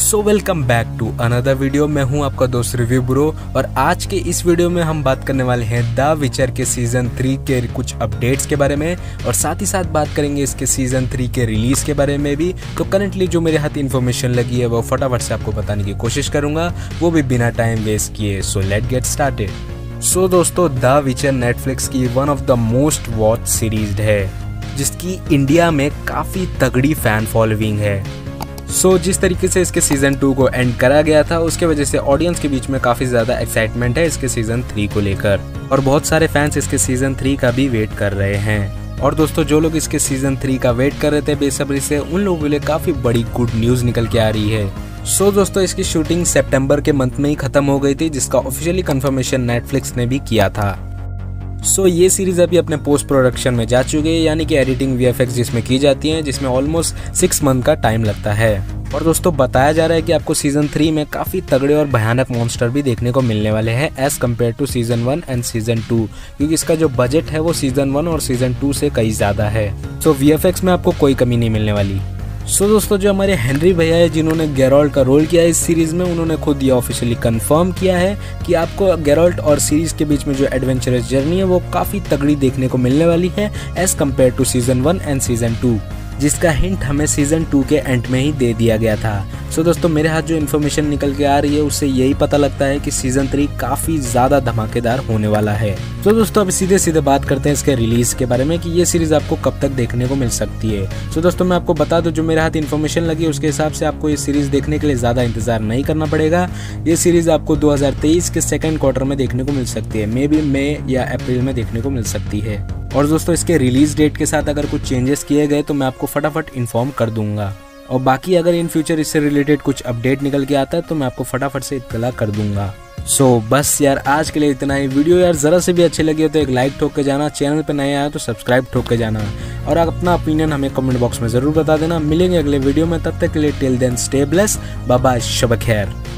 So welcome back to another video. मैं हूं आपका दोस्त रिव्यू ब्रो और आज के इस वीडियो में हम बात करने वाले हैं द विचर के सीजन 3 के कुछ अपडेट्स के बारे में और साथ ही साथ बात करेंगे इसके सीजन 3 के रिलीज के बारे में भी। तो करंटली जो मेरे हाथ इन्फॉर्मेशन लगी है वो फटाफट से आपको बताने की कोशिश करूंगा, वो भी बिना टाइम वेस्ट किए। So let get started. So दोस्तों, द विचर नेटफ्लिक्स की one of the most watch series है जिसकी इंडिया में काफी तगड़ी फैन फॉलोइंग है। सो जिस तरीके से इसके सीजन 2 को एंड करा गया था उसके वजह से ऑडियंस के बीच में काफी ज्यादा एक्साइटमेंट है इसके सीजन 3 को लेकर और बहुत सारे फैंस इसके सीजन 3 का भी वेट कर रहे हैं। और दोस्तों, जो लोग इसके सीजन 3 का वेट कर रहे थे बेसब्री से, उन लोगों के लिए काफी बड़ी गुड न्यूज निकल के आ रही है। सो दोस्तों, इसकी शूटिंग सितंबर के मंथ में ही खत्म हो गई थी जिसका ऑफिशियली कंफर्मेशन नेटफ्लिक्स ने भी किया था। सो ये सीरीज़ अभी अपने पोस्ट प्रोडक्शन में जा चुकी है, यानी कि एडिटिंग वीएफएक्स जिसमें की जाती है, जिसमें ऑलमोस्ट 6 मंथ का टाइम लगता है। और दोस्तों, बताया जा रहा है कि आपको सीजन 3 में काफ़ी तगड़े और भयानक मॉन्स्टर भी देखने को मिलने वाले हैं as compare to season 1 and season 2, क्योंकि इसका जो बजट है वो सीज़न 1 और सीज़न 2 से कई ज़्यादा है। सो वीएफएक्स में आपको कोई कमी नहीं मिलने वाली। सो दोस्तों, जो हमारे हेनरी भैया है जिन्होंने गैरॉल्ट का रोल किया है इस सीरीज़ में, उन्होंने खुद ये ऑफिशियली कंफर्म किया है कि आपको गैरॉल्ट और सीरीज़ के बीच में जो एडवेंचरस जर्नी है वो काफ़ी तगड़ी देखने को मिलने वाली है as compare to season 1 and season 2, जिसका हिंट हमें सीज़न 2 के एंड में ही दे दिया गया था। सो दोस्तों, मेरे हाथ जो इन्फॉर्मेशन निकल के आ रही है उससे यही पता लगता है कि सीज़न 3 काफ़ी ज़्यादा धमाकेदार होने वाला है। तो दोस्तों, अब सीधे बात करते हैं इसके रिलीज़ के बारे में कि ये सीरीज़ आपको कब तक देखने को मिल सकती है। सो दोस्तों, मैं आपको बता दूं, जो मेरे हाथ इन्फॉर्मेशन लगी उसके हिसाब से आपको ये सीरीज़ देखने के लिए ज़्यादा इंतजार नहीं करना पड़ेगा। ये सीरीज़ आपको 2023 के सेकेंड क्वार्टर में देखने को मिल सकती है, मे बी मई या अप्रैल में देखने को मिल सकती है। और दोस्तों, इसके रिलीज़ डेट के साथ अगर कुछ चेंजेस किए गए तो मैं आपको फटाफट इन्फॉर्म कर दूंगा और बाकी अगर इन फ्यूचर इससे रिलेटेड कुछ अपडेट निकल के आता है तो मैं आपको फटाफट से इत्तला कर दूंगा। सो बस यार, आज के लिए इतना ही। वीडियो यार ज़रा से भी अच्छे लगे हो तो एक लाइक ठोक के जाना, चैनल पर नए आए तो सब्सक्राइब ठोक के जाना और अपना ओपिनियन हमें कमेंट बॉक्स में ज़रूर बता देना। मिलेंगे अगले वीडियो में, तब तक के लिए till then stay blessed, bye bye, शब खैर।